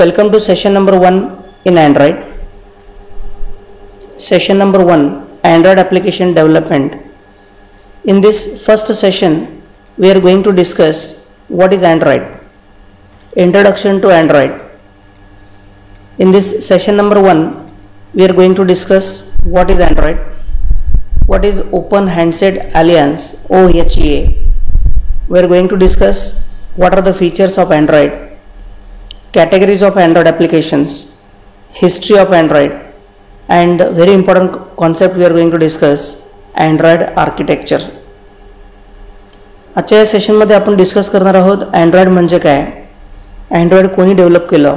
Welcome to session number 1 in Android. Session number 1, Android application development. In this first session, we are going to discuss what is Android. Introduction to Android. In this session number 1, we are going to discuss what is Android. What is Open Handset Alliance, OHA. We are going to discuss what are the features of Android. Categories of Android applications, history of Android, and the very important concept we are going to discuss, Android architecture. अच्छा या session मध्ये आपण discuss करणार आहोत Android म्हणजे काय, Android कोणी develop केलं,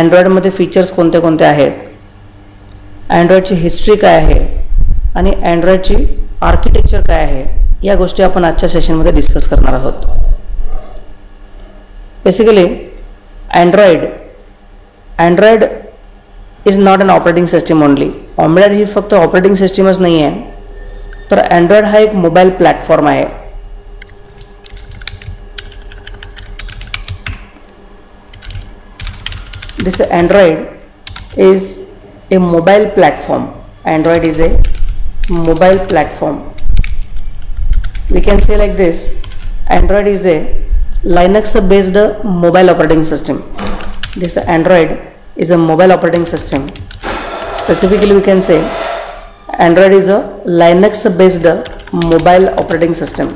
Android मध्ये फीचर्स कोणते कोणते आहेत, Android ची हिस्ट्री काय आहे आणि Android ची आर्किटेक्चर काय आहे, या गोष्टी आपण आजच्या सेशन मध्ये डिस्कस करणार आहोत. Basically Android is not an operating system only. Android ही फक्त ऑपरेटिंग सिस्टमच नहीं है, पर Android हा एक मोबाइल प्लॅटफॉर्म है. This Android is a mobile platform. Android is a mobile platform. We can say like this, Android is a Linux based mobile operating system. This Android is a mobile operating system. Specifically we can say Android is a Linux based mobile operating system.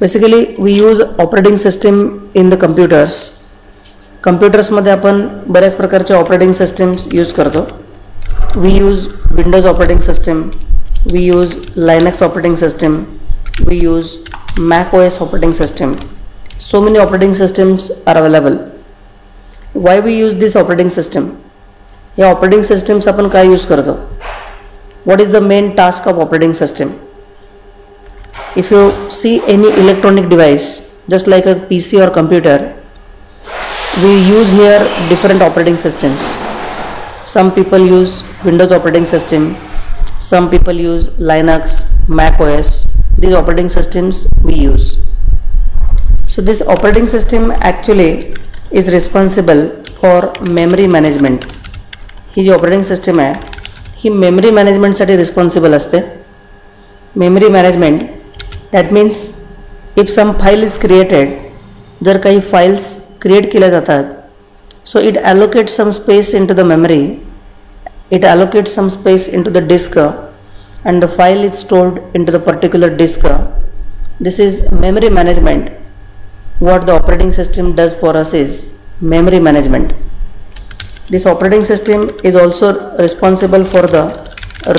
Basically we use operating system in the computers मध्ये आपण बऱ्याच प्रकारचे operating systems use करतो. We use Windows operating system, we use Linux operating system, we use Mac OS operating system. So many operating systems are available. Why we use this operating system? Yeah, operating systems अपन क्या use करते हो? What is the main task of operating system? If you see any electronic device, just like a PC or computer, we use here different operating systems. Some people use Windows operating system, some people use Linux, Mac OS. These operating systems we use. So this operating system actually is responsible for memory management. ही जो operating system है, ही memory management साठी responsible असते. Memory management, that means if some file is created, जर काही files create केल्या जातात, so it allocates some space into the memory. It allocates some space into the disk and the file is stored into the particular disk. This is memory management. What the operating system does for us is memory management. This operating system is also responsible for the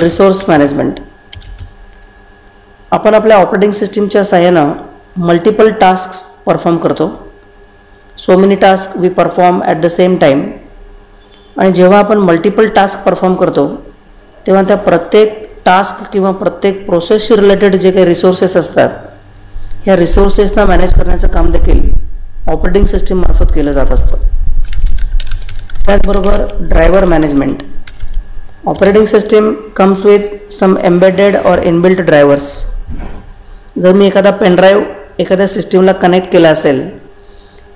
resource management. आपण आपल्या operating system च्या सहाय्याने multiple tasks perform करतो. So many tasks we perform at the same time. आणि जेव्हा आपण multiple task perform करतो तेव्हा त्या प्रत्येक टास्क किंवा प्रत्येक प्रोसेसशी रिलेटेड जे काही रिसोर्सेस असतात या रिसोर्सेसना मॅनेज करण्याचं काम देखील ऑपरेटिंग सिस्टीम मार्फत केलं जात असतं. त्याचबरोबर driver management. Operating system comes with some embedded और इनबिल्ट ड्रायव्हर्स. जर मी एखादा पेनड्राईव्ह एखाद्या सिस्टीमला कनेक्ट केला असेल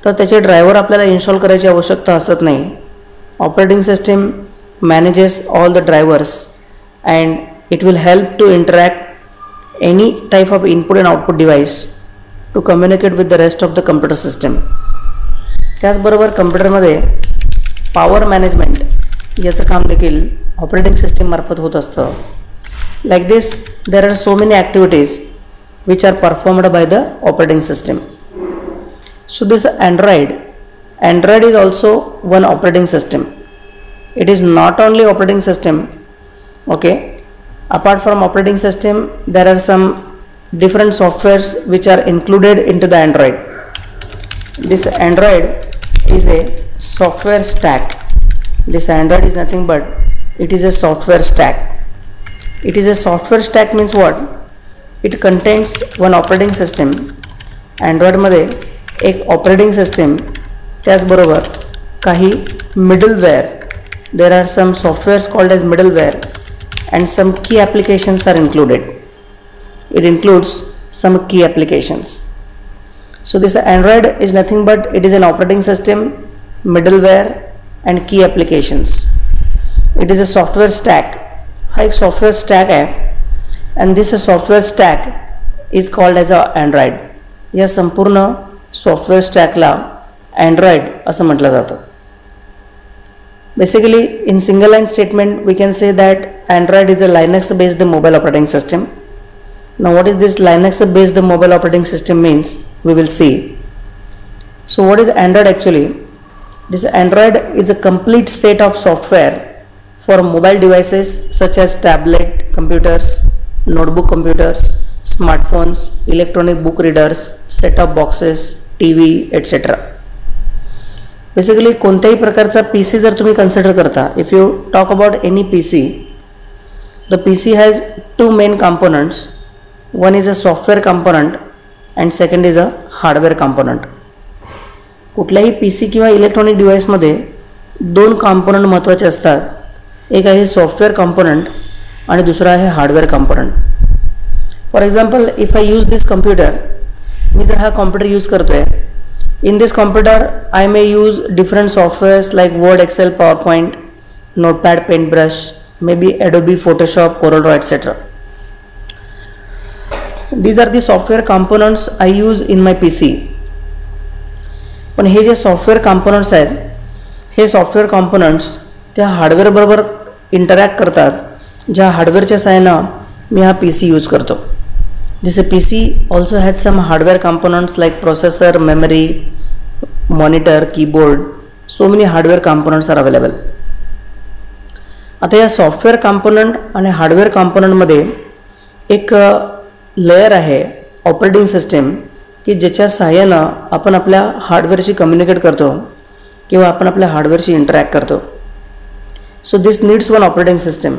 तर त्याचे ड्रायव्हर आपल्याला इन्स्टॉल करायची आवश्यकता असत नाही. Operating system manages all the drivers and it will help to interact any type of input and output device to communicate with the rest of the computer system. त्याचबरोबर कम्प्युटरमध्ये पॉवर मॅनेजमेंट याचं काम देखील operating system मार्फत होत असतं. Like this there are so many activities which are performed by the operating system. So this Android is also one operating system. It is not only operating system. Okay, apart from operating system there are some different softwares which are included into the Android. This Android is a software stack. This Android is nothing but it is a software stack. It is a software stack means what? It contains one operating system. Android मध्ये एक operating system, त्याचबरोबर काही middleware. There are some softwares called as middleware and some key applications are included. It includes some key applications. So this Android is nothing but it is an operating system, middleware and key applications. It is a software stack. Like software stack hai, and this software stack is called as a Android. या संपूर्ण software stack ला Android असं म्हटलं जातं. Basically in single line statement we can say that Android is a Linux based mobile operating system. Now what is this Linux based mobile operating system means, we will see. So what is Android actually? This Android is a complete set of software for mobile devices such as tablet computers, notebook computers, smartphones, electronic book readers, set-top boxes, TV, etc. Basically, कोणत्याही प्रकारचा PC जर तुम्ही consider करता, if you talk about any PC, the PC has two main components. One is a software component and second is a hardware component. कुठल्याही PC किंवा electronic device मध्ये दोन component महत्त्वाचे असतात. एक आहे software component आणि दुसरा आहे hardware component. For example, if I use this computer, मी जर हा computer use करतोय, in this computer I may use different softwares like Word, Excel, PowerPoint, Notepad, Paintbrush, maybe Adobe, Photoshop, CorelDRAW, etc. These are the software components I use in my PC. पण हे जे software components आहेत, हे software components त्या hardware बरोबर interact करतात, ज्या hardwareच्या सहाय्याने मी हा PC use करतो. This PC also has some hardware components like processor, memory, monitor, keyboard. So many hardware components are available. आता या software component आणि hardware component मध्ये एक layer आहे operating system की ज्याच्या सहाय्याने आपण आपल्या hardwareशी communicate करतो किंवा आपण आपल्या hardwareशी interact करतो. So this needs one operating system.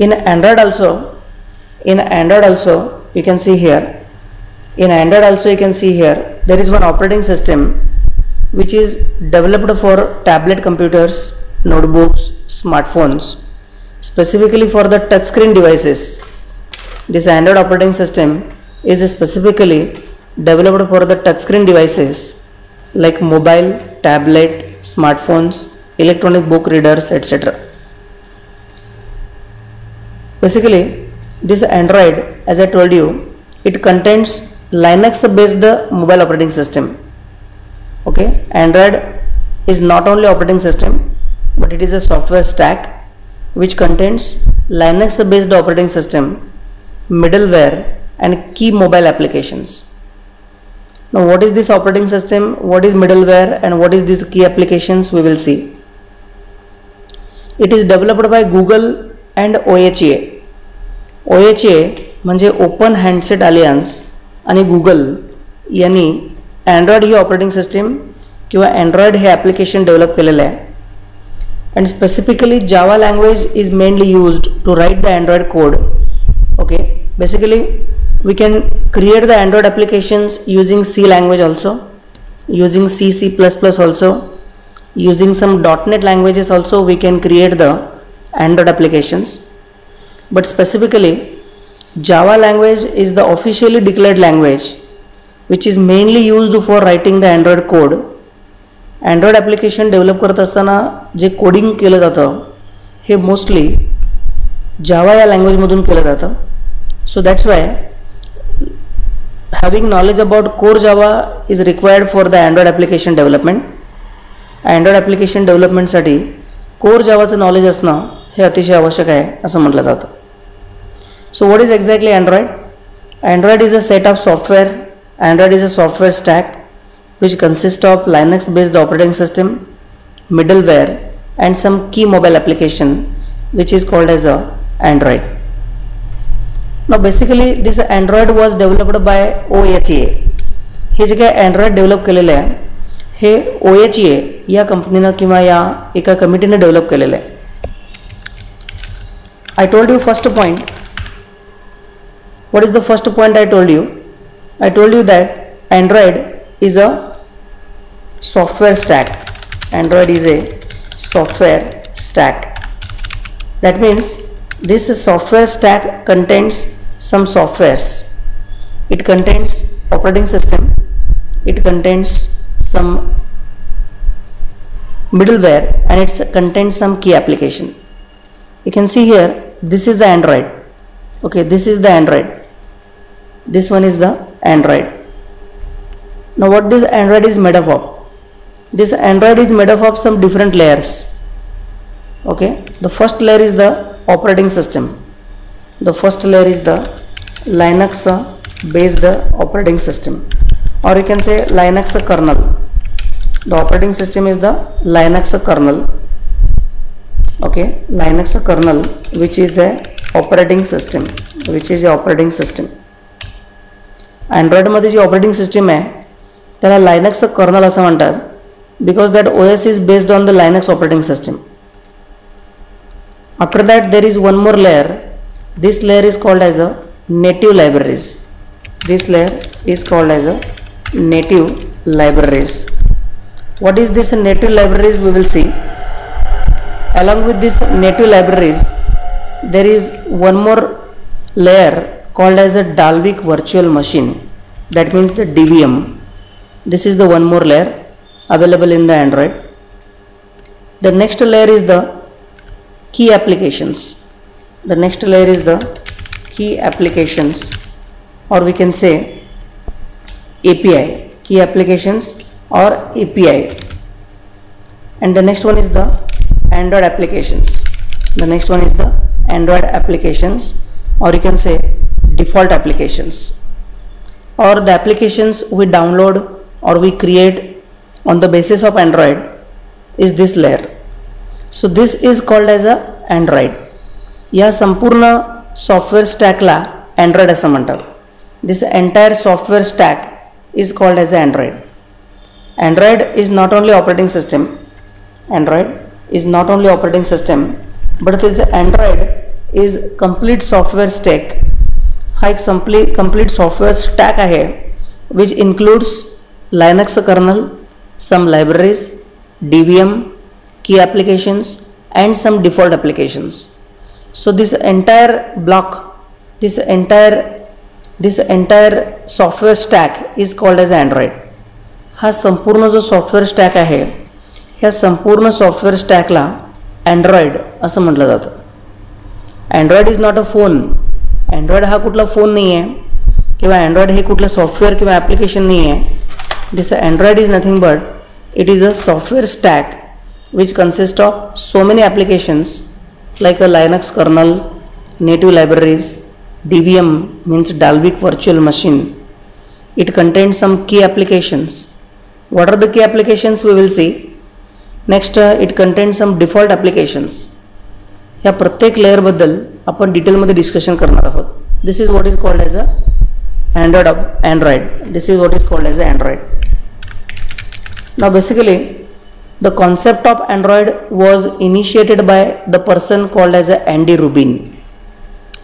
In Android also you can see here, there is one operating system which is developed for tablet computers, notebooks, smartphones, specifically for the touchscreen devices. This Android operating system is specifically developed for the touchscreen devices like mobile, tablet, smartphones, electronic book readers, etc. Basically, this Android, as I told you, it contains Linux based mobile operating system. Okay, Android is not only operating system, but it is a software stack which contains Linux based operating system, middleware and key mobile applications. Now what is this operating system, what is middleware and what is these key applications, we will see. It is developed by Google and OHA. OHA म्हणजे Open Handset Alliance आणि Google यांनी Android ही operating system किंवा Android हे application develop केलेलं आहे. And specifically Java language is mainly used to write the Android code. Okay, basically we can create the Android applications using C language also, using C++ also, using some .NET languages also we can create the Android applications. But specifically, Java language is the officially declared language which is mainly used for writing the Android code. Android application develop करत असताना जे coding केलं जातं हे mostly Java या लँग्वेजमधून केलं जातं. So that's why having knowledge about core Java is required for the Android application development. Android application डेव्हलपमेंटसाठी core जावाचं नॉलेज असणं हे अतिशय आवश्यक आहे असं म्हटलं जातं. So what is exactly Android? Android is a set of software. Android is a software stack which consists of Linux based operating system, middleware and some key mobile application which is called as a Android. Now basically this Android was developed by OHA. हे जे काय Android develop केलेलं आहे हे OHA या कंपनीने किंवा या एका कमिटीने develop केलेलं आहे. I told you first point. What is the first point I told you? I told you that Android is a software stack. Android is a software stack. That means this software stack contains some softwares. It contains operating system, it contains some middleware and it contains some key application. You can see here, this is the Android. Okay, this is the Android. This one is the Android. Now what this Android is made up of? This Android is made up of some different layers. Okay, the first layer is the operating system. The first layer is the Linux based operating system, or you can say Linux kernel. The operating system is the Linux kernel. Okay, Linux kernel, which is a operating system, which is the operating system. Android मध्ये जो operating system है त्याला Linux kernel असं म्हणतात, because that OS is based on the Linux operating system. After that there is one more layer. This layer is called as a native libraries. This layer is called as a native libraries. What is this native libraries? We will see. Along with this native libraries, there is one more layer called as a Dalvik Virtual Machine, that means the DVM. This is the one more layer available in the Android. The next layer is the key applications. The next layer is the key applications, or we can say API, key applications or API. And the next one is the Android applications. The next one is the Android applications, or you can say default applications, or the applications we download or we create on the basis of Android is this layer. So this is called as a Android. या संपूर्ण software stack ला Android असं म्हणतात. This entire software stack is called as Android. Android is not only operating system. Android is not only operating system, but this Android is complete software stack. Hi, complete software stack है, which includes Linux kernel, some libraries, DVM, key applications, and some default applications. So this entire block, this entire software stack is called as Android. हा संपूर्ण जो software stack है, या संपूर्ण software stack ला Android असं म्हटलं जातं. Android is not a phone. Android हा कुठला फोन नाही आहे, किंवा Android हे कुठलं सॉफ्टवेअर किंवा ॲप्लिकेशन नाही आहे. This Android is nothing but it is a software stack which consist of so many applications like a Linux kernel, native libraries, D V M means Dalvik virtual machine. It contains some key applications. What are the key applications? We will see. Next, it contains some default applications. या प्रत्येक लेअरबद्दल आपण डिटेलमध्ये discussion करणार आहोत. This is what is called as a Android. This is what is called as a Android. Now basically the concept of Android was initiated by the person called as a Andy Rubin.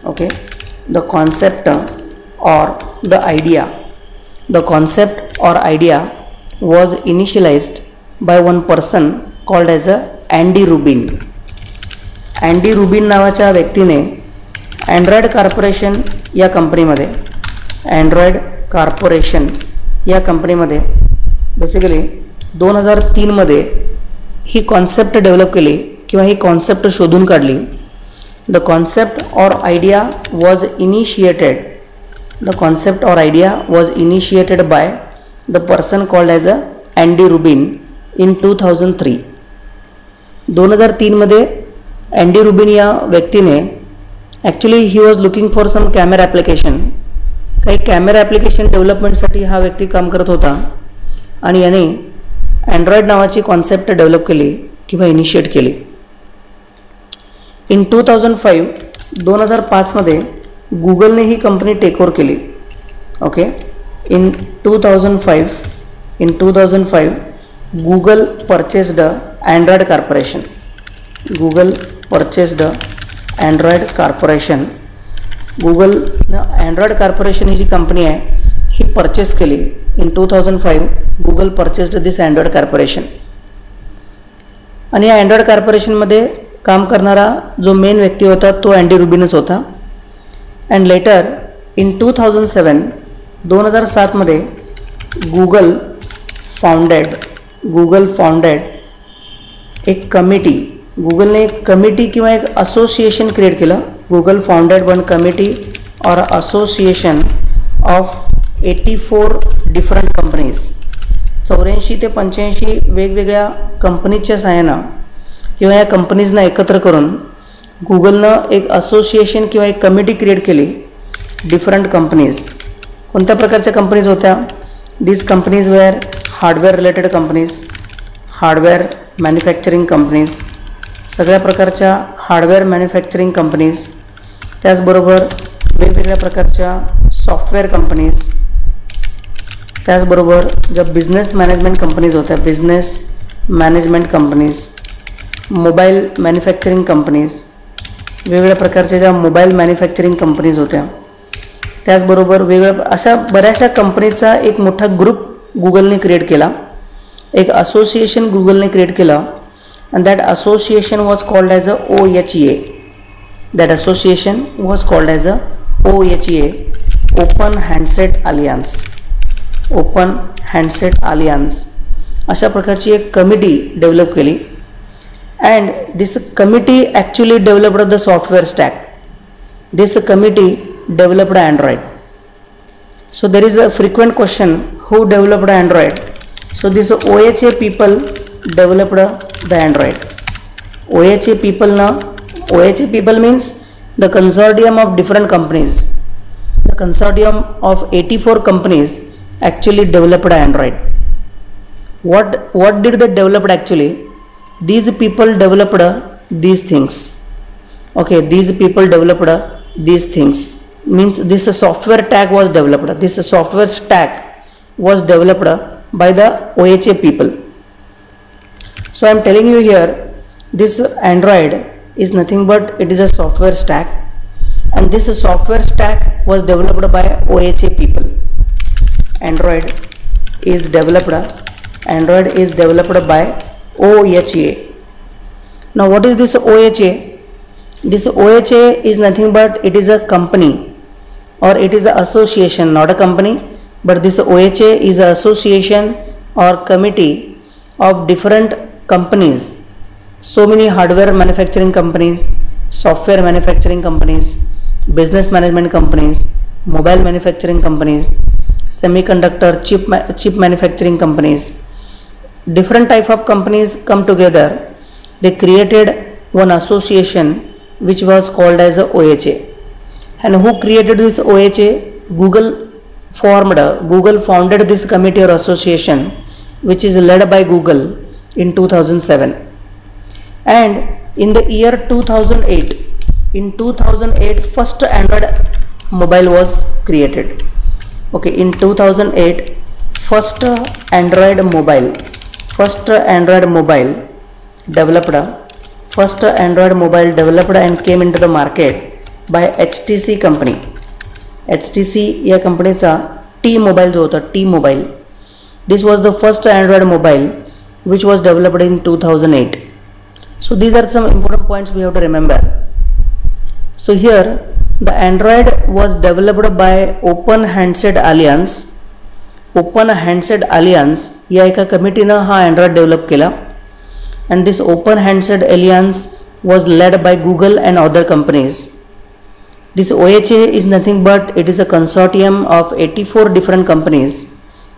Okay, the concept or the idea. The concept or idea was initialized by one person called as a Andy Rubin. Andy Rubin नावाच्या व्यक्तीने Android Corporation या कंपनीमध्ये basically 2003 मध्ये ही concept develop केली, किंवा ही concept शोधून काढली. The concept or idea was initiated. The concept or idea was initiated by the person called as a Andy Rubin in 2003. 2003 मध्ये अँडी रुबिन या व्यक्तीने actually he was looking for some camera application. काही camera application डेव्हलपमेंटसाठी हा व्यक्ती काम करत होता, आणि याने अँड्रॉइड नावाची कॉन्सेप्ट डेव्हलप केली किंवा इनिशिएट केली. इन 2005 मध्ये गुगलने ही कंपनी टेक ओव्हर केली. Okay, in 2005 Google purchased Android Corporation. Google purchased Android Corporation. Google Android Corporation ही जी कंपनी आहे ही परचेस केली. In 2005 Google purchased this Android Corporation. आणि या Android कॉर्पोरेशनमध्ये काम करणारा जो मेन व्यक्ती होता तो अँडी रुबिनच होता. अँड लेटर इन 2007 2007 मध्ये गुगल फाउंडेड एक कमिटी, गुगलने एक कमिटी किंवा एक असोसिएशन क्रिएट केलं, गुगल फाउंडेड वन कमिटी और असोसिएशन ऑफ 84 डिफरंट कंपनीज, 84 ते 85 वेगवेगळ्या कंपनीच्या सहाय्यानं किंवा या कंपनीजना एकत्र करून गुगलनं एक असोसिएशन किंवा एक कमिटी क्रिएट केली. डिफरंट कंपनीज, कोणत्या प्रकारच्या कंपनीज होत्या? These companies were hardware related companies, hardware manufacturing companies, सगळ्या प्रकारच्या हार्डवेअर मॅन्युफॅक्चरिंग कंपनीज, त्याचबरोबर वेगवेगळ्या प्रकारच्या सॉफ्टवेअर कंपनीज, त्याचबरोबर ज्या बिझनेस मॅनेजमेंट कंपनीज होत्या, business management companies, mobile manufacturing companies, वेगवेगळ्या प्रकारच्या ज्या मोबाईल मॅन्युफॅक्चरिंग कंपनीज होत्या, त्याचबरोबर वेगवेगळ्या अशा बऱ्याचशा कंपनीचा एक मोठा ग्रुप गुगलने क्रिएट केला, एक असोसिएशन गुगलने क्रिएट केलं. And that association was called as a OHA. That association was called as a OHA, open handset alliance. Open handset alliance अशा प्रकारची एक कमिटी डेव्हलप केली. And this committee actually developed the software stack. This committee developed Android. So there is a frequent question, who developed Android? So this OHA people developed the Android. OHA people now, OHA people means the consortium of different companies. The consortium of 84 companies actually developed Android. What did they develop actually? These people developed these things. Okay, these people developed these things. Means this software stack was developed. This software stack was developed by the OHA people. So I am telling you here, this Android is nothing but it is a software stack, and this software stack was developed by OHA people. Android is developed by OHA. Now what is this OHA? This OHA is nothing but it is a company, or it is an association, not a company, but this OHA is an association or committee of different companies. So many hardware manufacturing companies, software manufacturing companies, business management companies, mobile manufacturing companies, semiconductor chip manufacturing companies, different type of companies come together. They created one association which was called as a OHA. And who created this OHA? Google founded this committee or association, which is led by Google in 2007. And in the year 2008, first Android mobile was created. Okay, in 2008, first Android mobile developed and came into the market by HTC company. HTC या कंपनीचा T-Mobile जो होता, T-Mobile. This was the first Android mobile which was developed in 2008. So these are some important points we have to remember. So here the Android was developed by Open Handset Alliance. Open Handset Alliance या एका कमिटीनं हा Android develop केला. And this Open Handset Alliance was led by Google and other companies. This OHA is nothing but it is a consortium of 84 different companies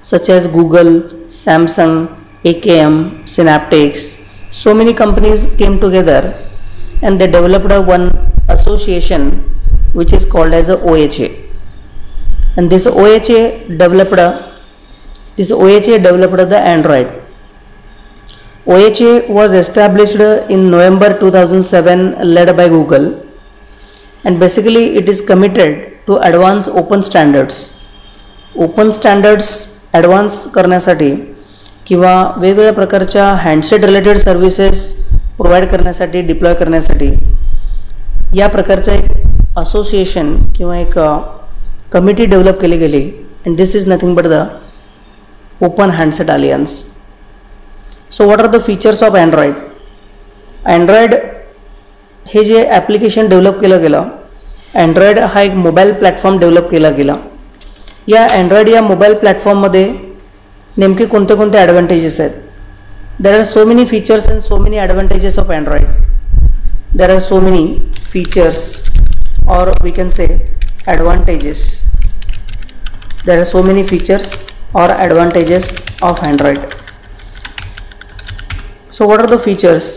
such as Google, Samsung, AKM, Synaptics. So many companies came together and they developed one association which is called as a OHA. And this OHA developed the Android. OHA was established in November 2007, led by Google. And basically it is committed to advance open standards. Open standards advance करण्यासाठी किंवा वेगवेगळ्या प्रकारच्या handset related services provide करण्यासाठी, deploy करण्यासाठी या प्रकारचं एक association किंवा एक कमिटी डेव्हलप केली गेली. And this is nothing but the open handset alliance. So what are the features of Android? Android हे जे ॲप्लिकेशन डेव्हलप केलं गेलं, अँड्रॉइड हा एक मोबाईल प्लॅटफॉर्म डेव्हलप केला गेला. या Android या मोबाईल प्लॅटफॉर्ममध्ये नेमके कोणते कोणते ॲडव्हान्टेजेस आहेत. There are so many features and so many advantages of Android. There are so many features, or we can say advantages. There are so many features or advantages of Android. So what are the features?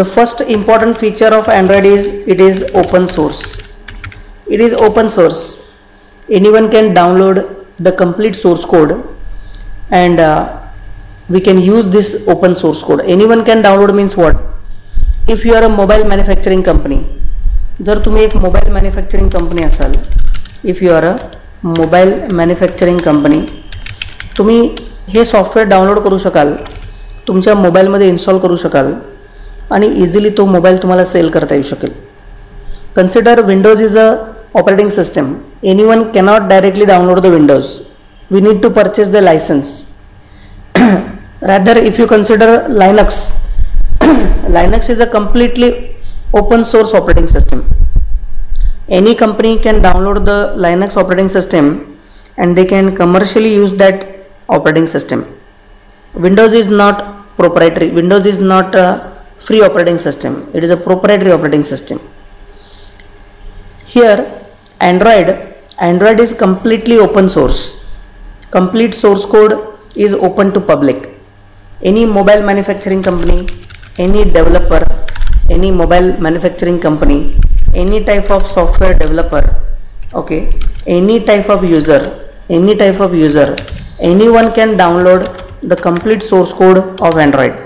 The first important feature of Android is it is open source. It is open source. Anyone can download the complete source code, and we can use this open source code. Anyone can download means what? If you are a mobile manufacturing company, जर तुम्ही एक mobile manufacturing company असाल, if you are a mobile manufacturing company, तुम्ही हे software download करू शकाल, तुमच्या मोबाईलमध्ये इन्स्टॉल करू शकाल आणि इझिली तो मोबाईल तुम्हाला सेल करता येऊ शकेल. Consider Windows is a operating system. Any one cannot directly download the Windows. We need to purchase the licence. Rather if you consider Linux, Linux is a completely open source operating system. Any company can download the Linux operating system and they can commercially use that operating system. Windows is not proprietary. Windows is not a free operating system. It is a proprietary operating system. Here Android is completely open source. Complete source code is open to public. Any mobile manufacturing company, any developer, any mobile manufacturing company, any type of software developer, okay, any type of user, anyone can download the complete source code of Android.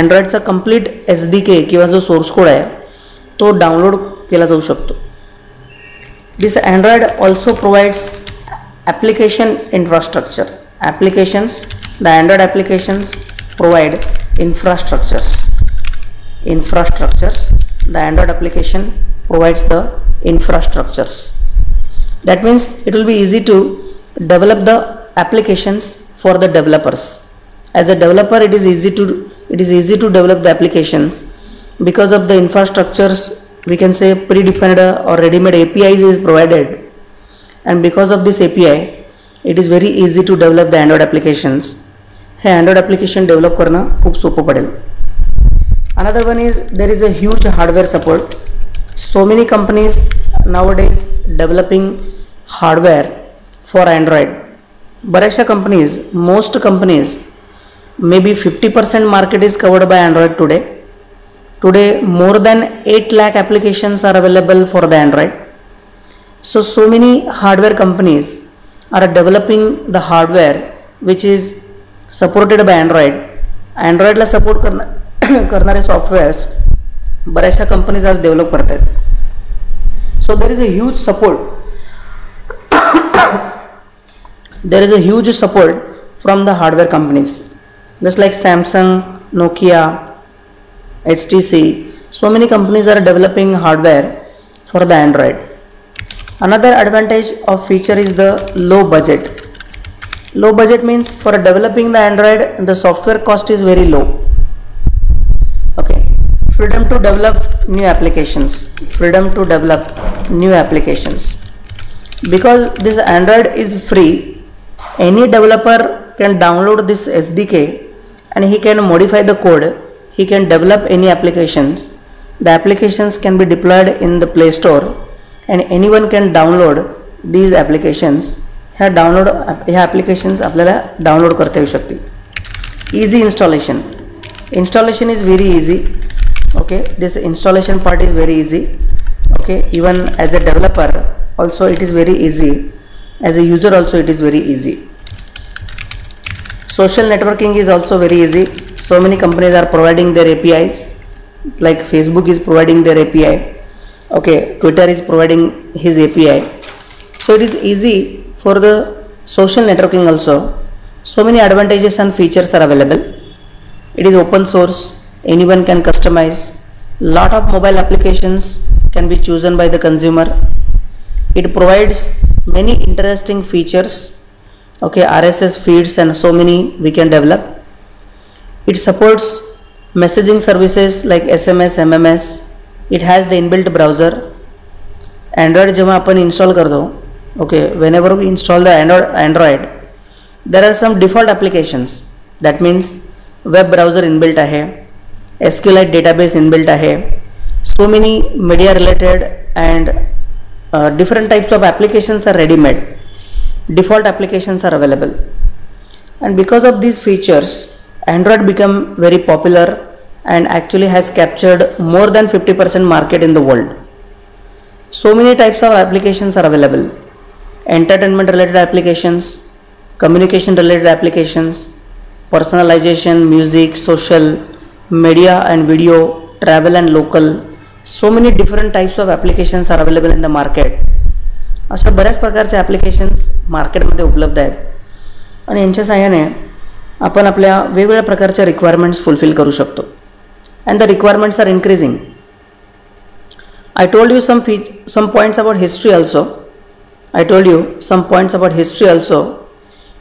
Androidचा complete SDK किंवा जो source code आहे तो download केला जाऊ शकतो. This Android also provides application infrastructure. Applications, the Android applications provide infrastructures. The Android application provides the infrastructures. That means it will be easy to develop the applications for the developers. As a developer, it is easy to develop the applications because of the infrastructures. We can say predefined or ready-made APIs is provided, and because of this API, it is very easy to develop the Android applications. Hey Android application develop करना खूब सोपं पड़ेल. Another one is there is a huge hardware support. So many companies nowadays developing hardware for Android. बरेचशा companies, most companies, maybe 50% market is covered by Android today. Today more than 8 lakh applications are available for the Android. So many hardware companies are developing the hardware which is supported by Android. Androidला support करणारे softwares बऱ्याचशा companies आज develop करत आहेत. So there is a huge support from the hardware companies just like Samsung, Nokia, HTC. So many companies are developing hardware for the Android. Another advantage of feature is the low budget. Low budget means for developing the Android, the software cost is very low. Okay, freedom to develop new applications. Because this Android is free, any developer can download this SDK and he can modify the code. He can develop any applications. The applications can be deployed in the Play Store, and anyone can download these applications. ह्या applications आपल्याला download करता येऊ शकतील. Easy installation is very easy. Okay, this installation part is very easy. Okay, even as a developer also it is very easy. As a user also it is very easy. Social networking is also very easy. So many companies are providing their APIs, like Facebook is providing their API. Okay, Twitter is providing his API. So it is easy for the social networking also. So many advantages and features are available. It is open source. Anyone can customize. Lot of mobile applications can be chosen by the consumer. It provides many interesting features. Okay, RSS feeds and so many we can develop. It supports messaging services like SMS, MMS. It has the inbuilt browser. Android जेव्हा आपण install करतो Okay, whenever we install the Android, there are some default applications. That means web browser inbuilt है, SQLite database inbuilt है, so many media related and different types of applications are ready made. Default applications are available, and because of these features, Android become very popular and actually has captured more than 50% market in the world. So many types of applications are available: entertainment related applications, communication related applications, personalization, music, social, media and video, travel and local. So many different types of applications are available in the market. अशा बऱ्याच प्रकारचे applications मार्केटमध्ये उपलब्ध आहेत आणि यांच्या सहाय्याने आपण आपल्या वेगवेगळ्या प्रकारच्या requirements फुलफिल करू शकतो. And the requirements are increasing. I told you some points about history also.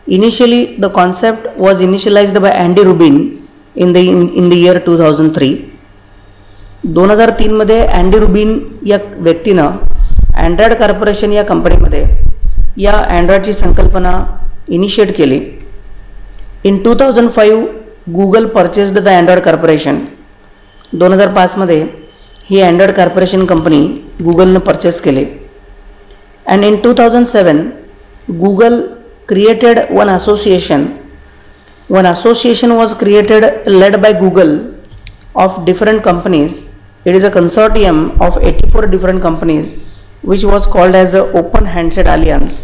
Initially, the concept was initialized by Andy Rubin in the year 2003. 2003 मध्ये Andy Rubin या व्यक्तीने Android Corporation या कंपनीमध्ये या Androidची संकल्पना इनिशिएट केली. In 2005, Google purchased the Android Corporation. 2005 मध्ये ही Android Corporation कंपनी Google ने purchase केली. And in 2007, Google created one association. One association was created led by Google of different companies. It is a consortium of 84 different companies, which was called as the Open Handset Alliance,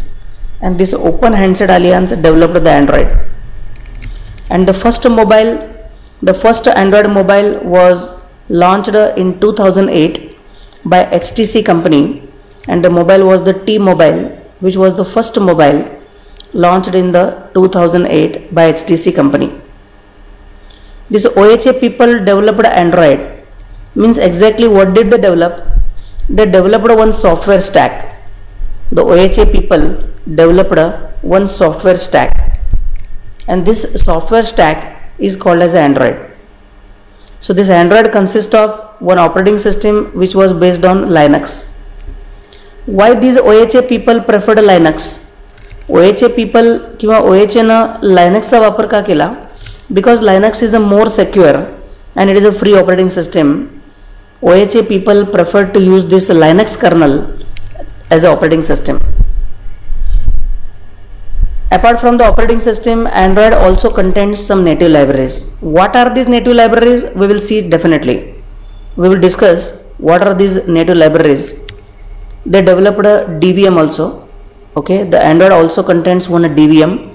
and this Open Handset Alliance developed the Android. And the first Android mobile was launched in 2008 by HTC company, and the mobile was the T-Mobile, which was the first mobile launched in the 2008 by HTC company. This OHA people developed Android. Means exactly what did they develop? They developed one software stack. The OHA people developed one software stack, and this software stack is called as Android. So this Android consists of one operating system which was based on Linux. Why these OHA people preferred Linux? OHA people किंवा OHA ना Linux चा वापर का केला? Because Linux is a more secure and it is a free operating system, OHA people prefer to use this Linux kernel as an operating system. Apart from the operating system, Android also contains some native libraries. What are these native libraries? We will see definitely. We will discuss what are these native libraries. They developed a DVM also. Okay, the Android also contains one DVM.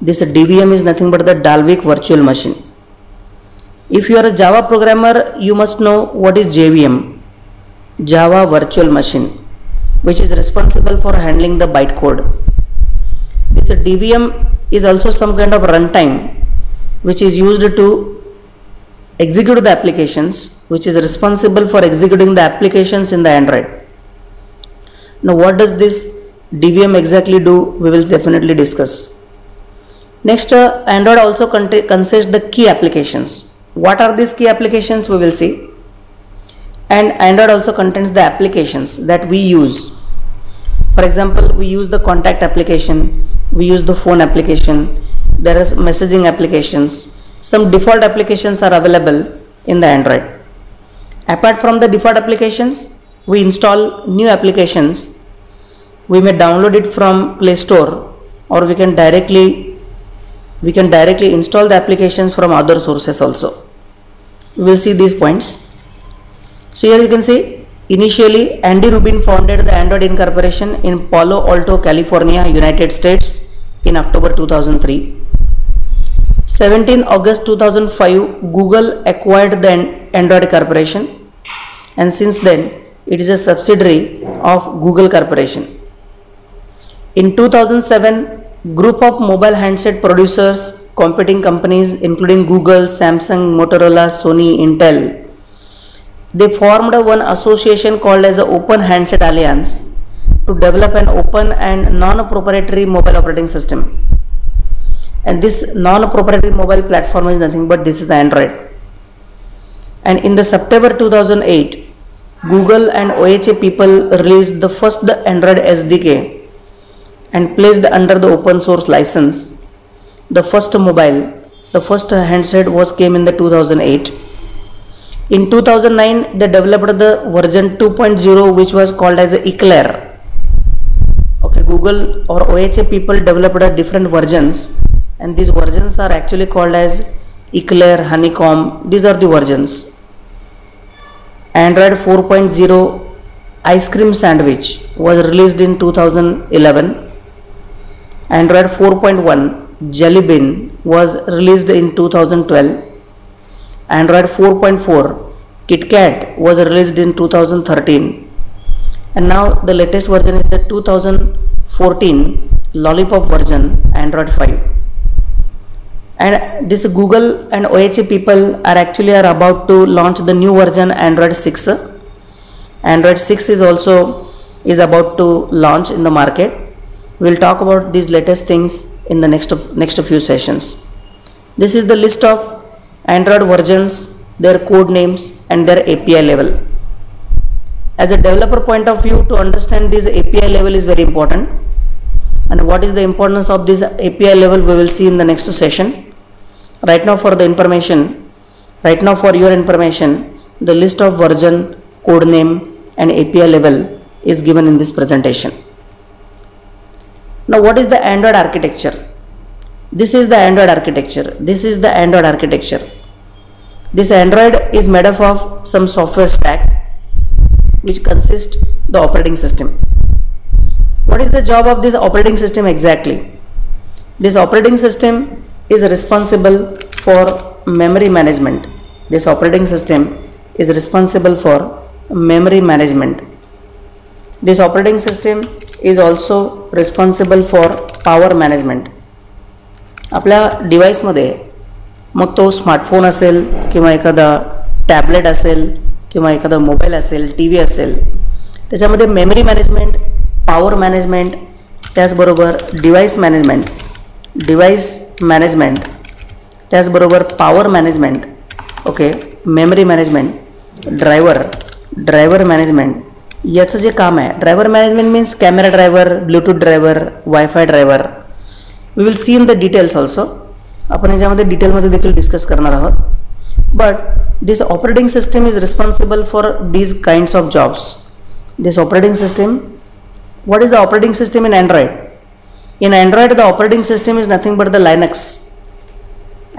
This DVM is nothing but the Dalvik Virtual Machine. If you are a Java programmer, you must know what is JVM, Java Virtual Machine, which is responsible for handling the bytecode. This DVM is also some kind of runtime which is used to execute the applications, which is responsible for executing the applications in the Android. Now, what does this DVM exactly do? We will definitely discuss. Next, Android also consists the key applications. What are these key applications? We will see. And Android also contains the applications that we use. For example, we use the contact application, we use the phone application, there is messaging applications. Some default applications are available in the Android. Apart from the default applications, we install new applications. We may download it from Play Store, or we can directly install the applications from other sources also. We will see these points. So here you can see, initially Andy Rubin founded the Android Corporation in Palo Alto, California, United States in October 2003. 17 August 2005, Google acquired the Android Corporation, and since then it is a subsidiary of Google Corporation. In 2007, group of mobile handset producers, competing companies including Google, Samsung, Motorola, Sony, Intel, they formed one association called as the Open Handset Alliance to develop an open and non-proprietary mobile operating system. And this non-proprietary mobile platform is nothing but this is the Android. And in the September 2008, Google and OHA people released the first Android SDK, and placed under the open source license. The first handset came in the 2008. In 2009, they developed the version 2.0, which was called as Eclair. Okay, Google or OHA people developed different versions, and these versions are actually called as Eclair, Honeycomb. These are the versions. Android 4.0 Ice Cream Sandwich was released in 2011. Android 4.1 Jelly Bean was released in 2012. Android 4.4 KitKat was released in 2013. And now the latest version is the 2014 Lollipop version, Android 5. And this Google and OHA people are about to launch the new version, Android 6. Android 6 is about to launch in the market. We'll talk about these latest things in the next few sessions. This is the list of Android versions, their code names and their API level. As a developer point of view, to understand this API level is very important. And what is the importance of this API level, we will see in the next session. Right now for your information, the list of version, code name and API level is given in this presentation. Now, what is the Android architecture? This is the Android architecture. This Android is made up of some software stack which consists the operating system. What is the job of this operating system exactly? This operating system is responsible for memory management. This operating system is also responsible for power management. आपला device मध्ये मग तो smartphone असेल किंवा एखादा tablet असेल किंवा एखादा mobile असेल, TV असेल, त्याच्यामध्ये memory management, power management, त्याचबरोबर device management, त्याचबरोबर power management, okay, memory management, driver management. याचं जे काम आहे, driver management means camera driver, bluetooth driver, wifi driver. We will see in the details also. आपण याच्यामध्ये डिटेल मध्ये देखील डिस्कस करणार आहोत. But this operating system is responsible for these kinds of jobs. This operating system, what is the operating system in Android? In Android, the operating system is nothing but the Linux.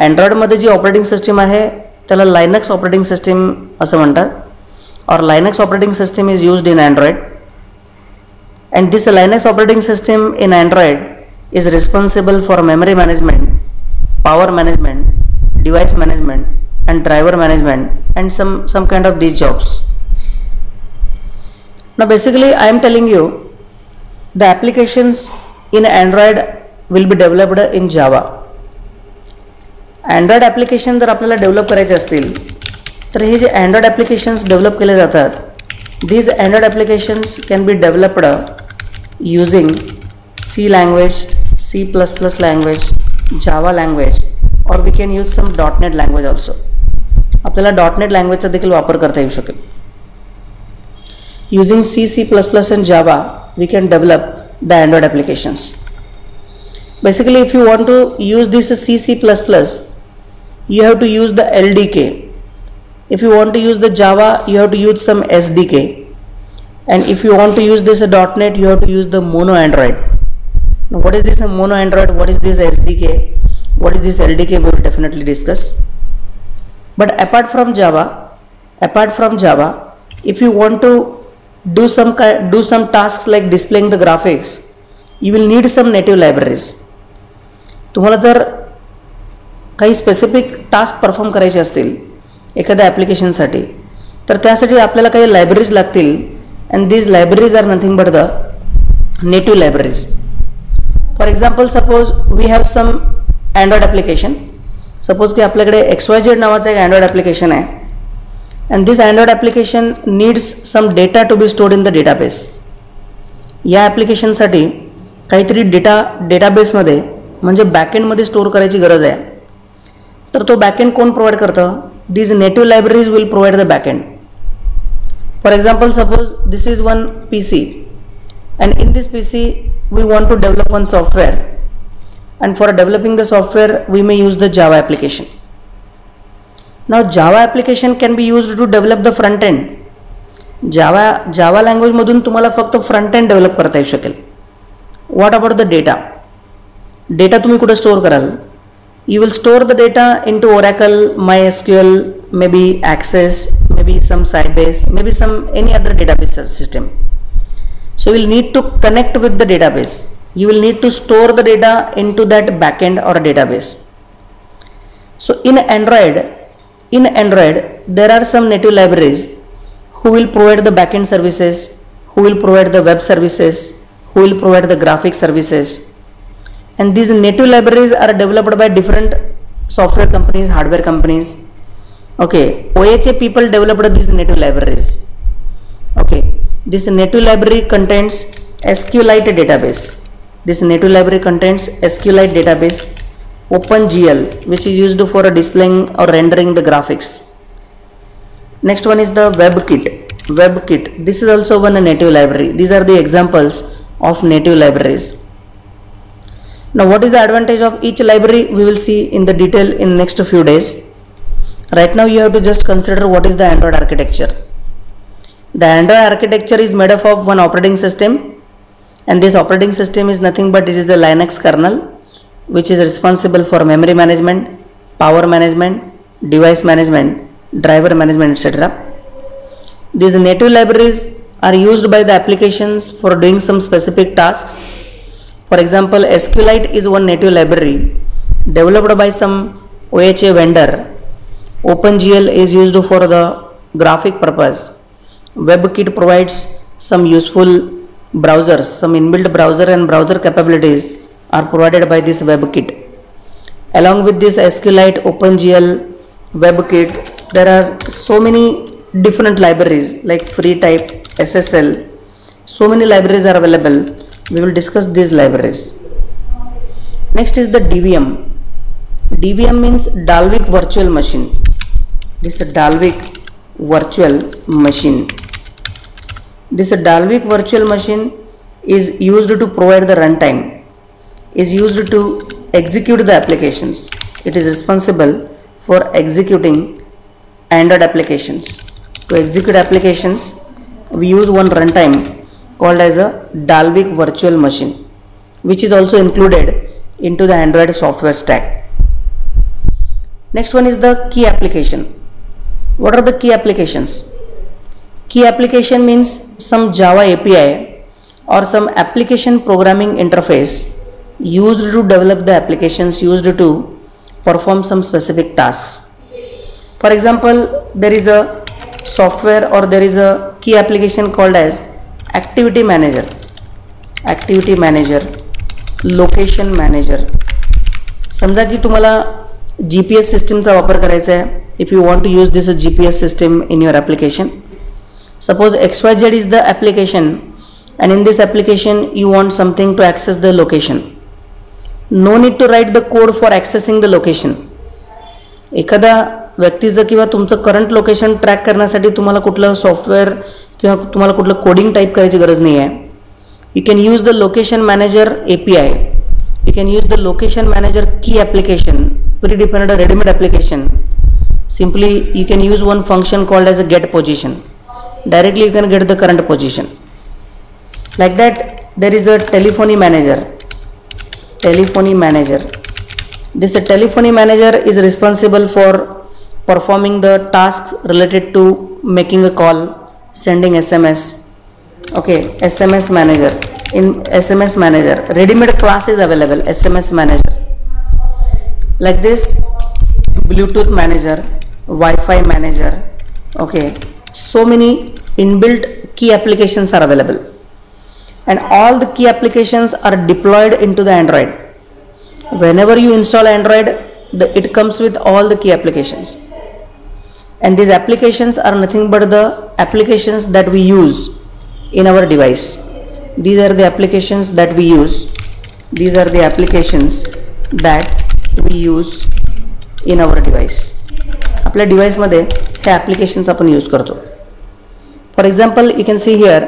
Android मध्ये जी operating system आहे त्याला Linux operating system असं म्हणतात. Or Linux operating system is used in Android, and this Linux operating system in Android is responsible for memory management, power management, device management and driver management and some kind of these jobs. Now basically I am telling you the applications in Android will be developed in Java. Android application जर आपल्याला develop करायचे असतील तर हे जे Android applications develop केले जातात, these Android applications can be developed using C language, C++ language, Java language, or we can use some .NET language also. आपल्याला .NET language चा देखील वापर करता येऊ शकेल. Using C, C++ and Java, we can develop the Android applications. Basically, if you want to use this C, C++, you have to use the LDK. If you want to use the Java, you have to use some SDK, and if you want to use this .NET, you have to use the mono Android. Now, what is this mono Android? What is this SDK? What is this LDK? We will definitely discuss. But apart from Java, if you want to do some tasks like displaying the graphics, you will need some native libraries. तुम्हाला जर काही specific task perform करायचे असतील एखाद्या application साठी, तर त्यासाठी आपल्याला काही libraries लागतील, and these libraries are nothing but the native libraries. For example, suppose we have some Android application. Suppose की आपल्याकडे XYZ नावाचा एक Android application आहे, and this Android application needs some data to be stored in the database. या application साठी काहीतरी database मध्ये म्हणजे backend मध्ये store करायची गरज आहे, तर तो backend कोण provide करतं? These native libraries will provide the backend. For example, suppose this is one PC, and in this PC we want to develop one software, and for developing the software we may use the Java application. Now Java application can be used to develop the front end. Java language मधून तुम्हाला फक्त front end develop करता येऊ शकेल. What about the data? Data तुम्ही कुठे store कराल? You will store the data into Oracle, MySQL, maybe Access, maybe some Sybase, maybe some any other database system. So you will need to connect with the database. You will need to store the data into that backend or database. So in Android there are some native libraries who will provide the backend services, who will provide the web services, who will provide the graphic services, and these native libraries are developed by different software companies, hardware companies. Okay, OHA people developed these native libraries. Okay, this native library contains SQLite database. This native library contains SQLite database, OpenGL, which is used for displaying or rendering the graphics. Next one is the WebKit. This is also one native library. These are the examples of native libraries. Now what is the advantage of each library, we will see in the detail in next few days. Right now you have to just consider what is the Android architecture. The Android architecture is made up of one operating system, and this operating system is nothing but it is the Linux kernel, which is responsible for memory management, power management, device management, driver management, etc. These native libraries are used by the applications for doing some specific tasks. For example, SQLite is one native library developed by some OHA vendor. OpenGL is used for the graphic purpose. WebKit provides some useful browsers, some inbuilt browser and browser capabilities are provided by this WebKit. Along with this SQLite, OpenGL, WebKit, there are so many different libraries like FreeType, SSL. So many libraries are available. We will discuss these libraries. Next is the DVM. DVM means Dalvik Virtual Machine. This is Dalvik Virtual Machine. This Dalvik Virtual Machine is used to provide the runtime, is used to execute the applications. It is responsible for executing Android applications. To execute applications we use one runtime called as a Dalvik Virtual Machine, which is also included into the Android software stack. Next one is the key application. What are the key applications? Key application means some Java API or some application programming interface used to develop the applications, used to perform some specific tasks. For example, there is a software or there is a key application called as activity manager, location manager. समझा कि तुम्हाला GPS system चा वापर करायचा है. If you want to use this GPS system in your application, suppose XYZ is the application, and in this application you want something to access the location. No need to write the code for accessing the location. एखादा व्यक्तीचं किंवा तुमचं current location track करण्यासाठी तुम्हाला कुठलं software किंवा तुम्हाला कुठलं कोडिंग टाइप करायची गरज नाही आहे. You can use the location manager API, you can use the location manager की application, pre defined readymade application. Simply you can use one function called as a get position. Directly you can get the current position. Like that there is a telephony manager. This telephony manager is responsible for performing the tasks related to making a call, sending SMS. Okay, SMS manager. In SMS manager ready-made class is available, SMS manager. Like this, Bluetooth manager, Wi-Fi manager. Okay, so many inbuilt key applications are available, and all the key applications are deployed into the Android. Whenever you install Android, it comes with all the key applications. And these applications are nothing but the applications that we use in our device. These are the applications that we use. These are the applications that we use in our device. Apple device madhe hai applications upon use karto. For example, you can see here.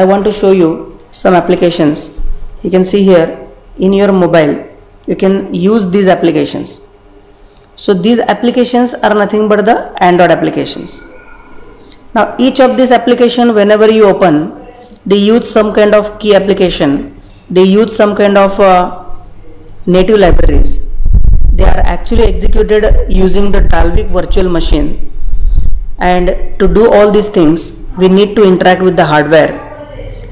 I want to show you some applications. you can see here in your mobile you can use these applications. So these applications are nothing but the Android applications. Now each of these application, whenever you open, they use some kind of key application, they use some kind of native libraries. They are actually executed using the Dalvik virtual machine, and to do all these things we need to interact with the hardware,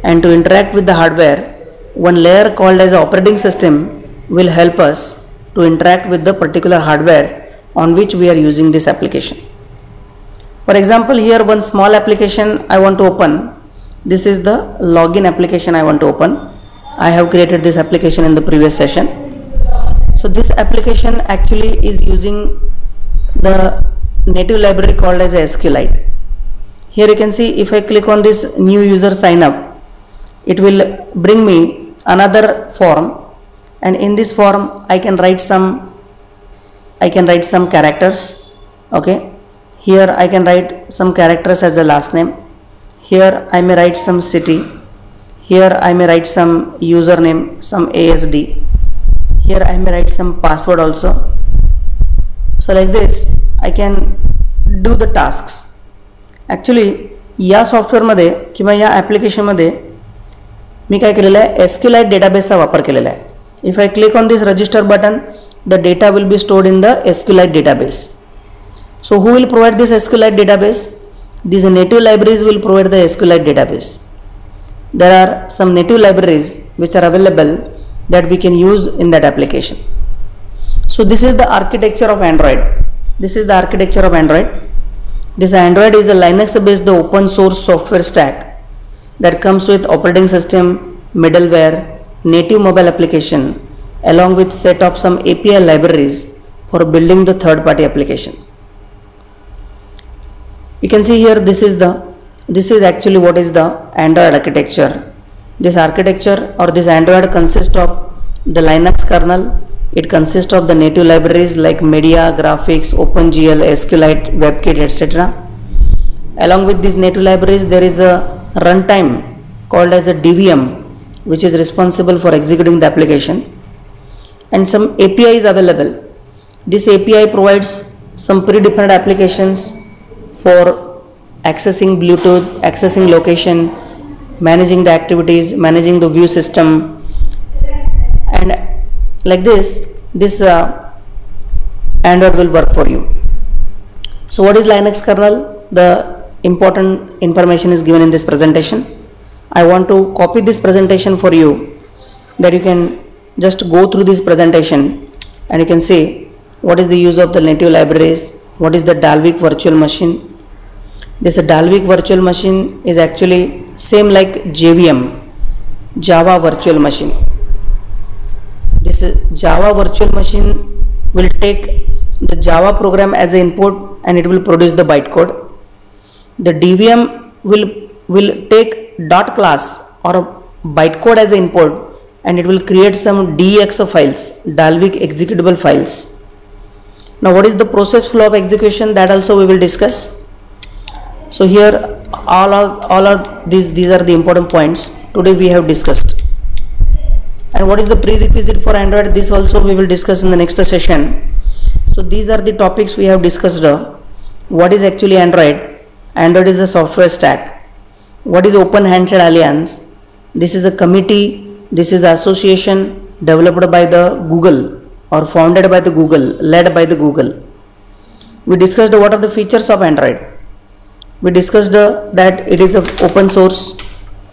and to interact with the hardware one layer called as operating system will help us to interact with the particular hardware on which we are using this application. For example, here one small application I want to open. This is the login application I want to open. I have created this application in the previous session. So this application actually is using the native library called as SQLite. Here you can see if I click on this new user sign up, it will bring me another form, and in this form I can write some characters. Okay, here I can write some characters as a last name, here I may write some city, here I may write some username, some ASD, here I may write some password also. So like this I can do the tasks. Actually या software मध्ये किंवा या application मध्ये मी काय केलेलं आहे, SQLite database चा वापर केलेला आहे. If I click on this register button, the data will be stored in the SQLite database. So who will provide this SQLite database? These native libraries will provide the SQLite database. There are some native libraries which are available that we can use in that application. So this is the architecture of Android. This is the architecture of Android. This Android is a Linux based open source software stack that comes with operating system, middleware, native mobile application, along with set of some API libraries for building the third party application. You can see here this is actually what is the Android architecture. This architecture or this Android consists of the Linux kernel, it consists of the native libraries like media, graphics, OpenGL, SQLite, WebKit, etc. Along with these native libraries there is a runtime called as a DVM which is responsible for executing the application, and some API is available. This API provides some predefined applications for accessing Bluetooth, accessing location, managing the activities, managing the view system, and like this Android will work for you. So what is Linux kernel? The important information is given in this presentation. I want to copy this presentation for you that you can just go through this presentation and you can see what is the use of the native libraries, what is the Dalvik virtual machine. This Dalvik virtual machine is actually same like JVM, Java virtual machine. This Java virtual machine will take the Java program as an input and it will produce the bytecode. The DVM will take dot class or a bytecode as an input and it will create some DEXO files, Dalvik executable files. Now what is the process flow of execution, that also we will discuss. So here all of these are the important points today we have discussed. And what is the prerequisite for Android, this also we will discuss in the next session. So these are the topics we have discussed. What is actually Android? Android is a software stack. What is Open Handset Alliance? This is a committee, this is an association developed by the Google or founded by the Google, led by the Google. We discussed what are the features of Android. We discussed that it is an open source,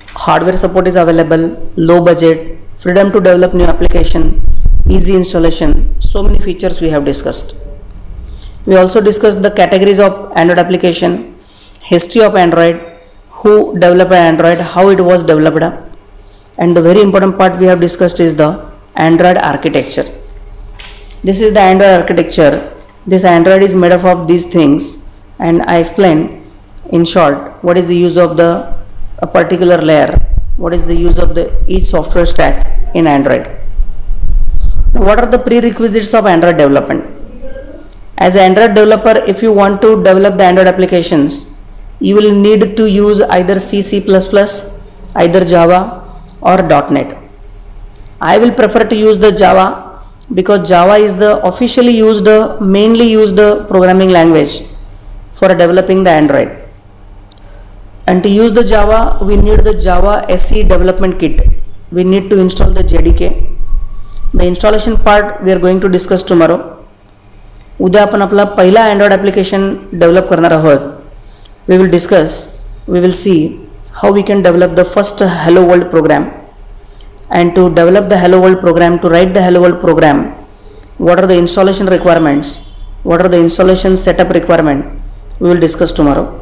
hardware support is available, low budget, freedom to develop new application, easy installation, so many features we have discussed. We also discussed the categories of Android application, history of Android, who developed Android, how it was developed, and the very important part we have discussed is the Android architecture. This is the Android architecture. This Android is made up of these things, and I explained in short what is the use of a particular layer, what is the use of each software stack in Android. What are the prerequisites of Android development? As an Android developer, if you want to develop the Android applications, you will need to use either C++, either Java or .NET. I will prefer to use the Java, because Java is the officially used, mainly used programming language for developing the Android. And to use the Java, we need the Java SE development kit. We need to install the JDK. The installation part we are going to discuss tomorrow. उद्या अपन अपना पहला Android application develop करना रहो. We will discuss, we will see how we can develop the first Hello World program. And to develop the Hello World program, to write the Hello World program, what are the installation requirements, what are the installation setup requirement, we will discuss tomorrow.